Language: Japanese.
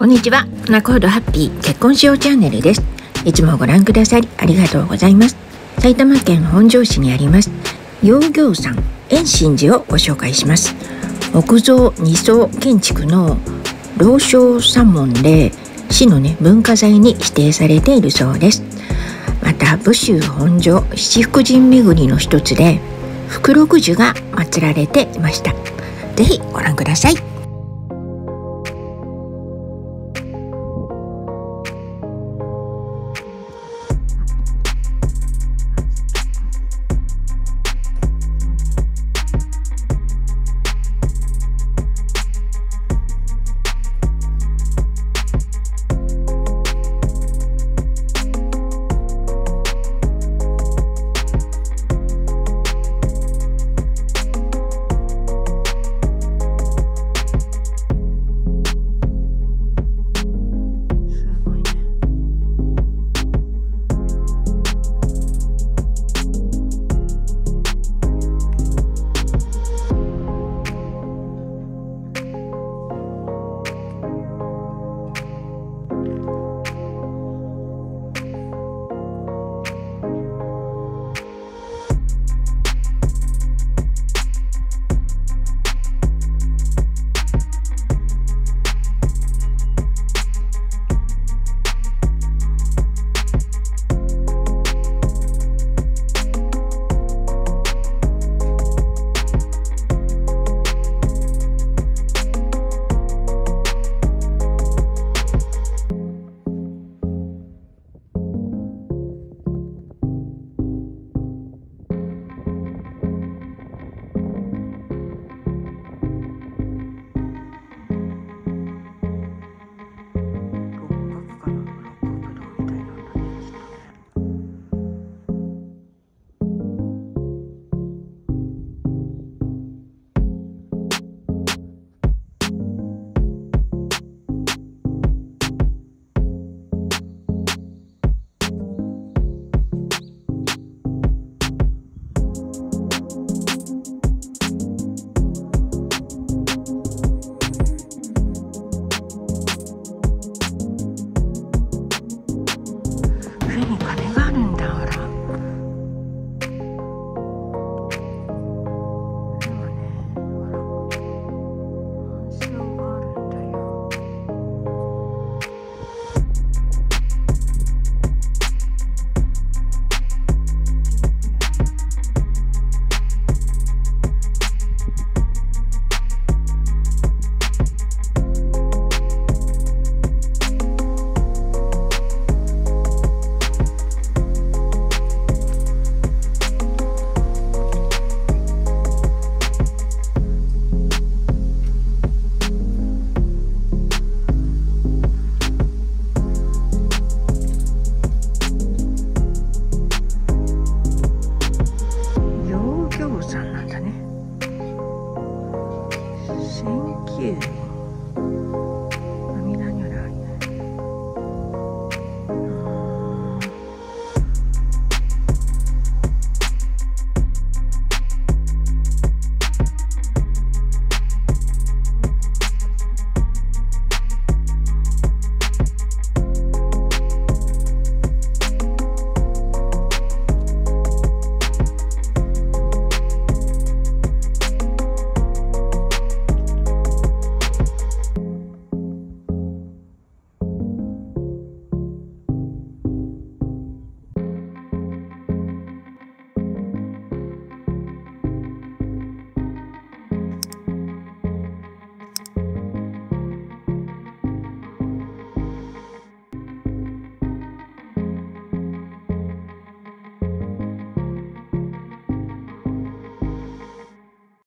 こんにちは、ナコードハッピー結婚しようチャンネルです。いつもご覧くださりありがとうございます。埼玉県本庄市にあります陽行山円心寺をご紹介します。木造二層建築の老少三門で市の文化財に指定されているそうです。また武州本所七福神巡りの一つで福禄寿が祀られていました。ぜひご覧ください。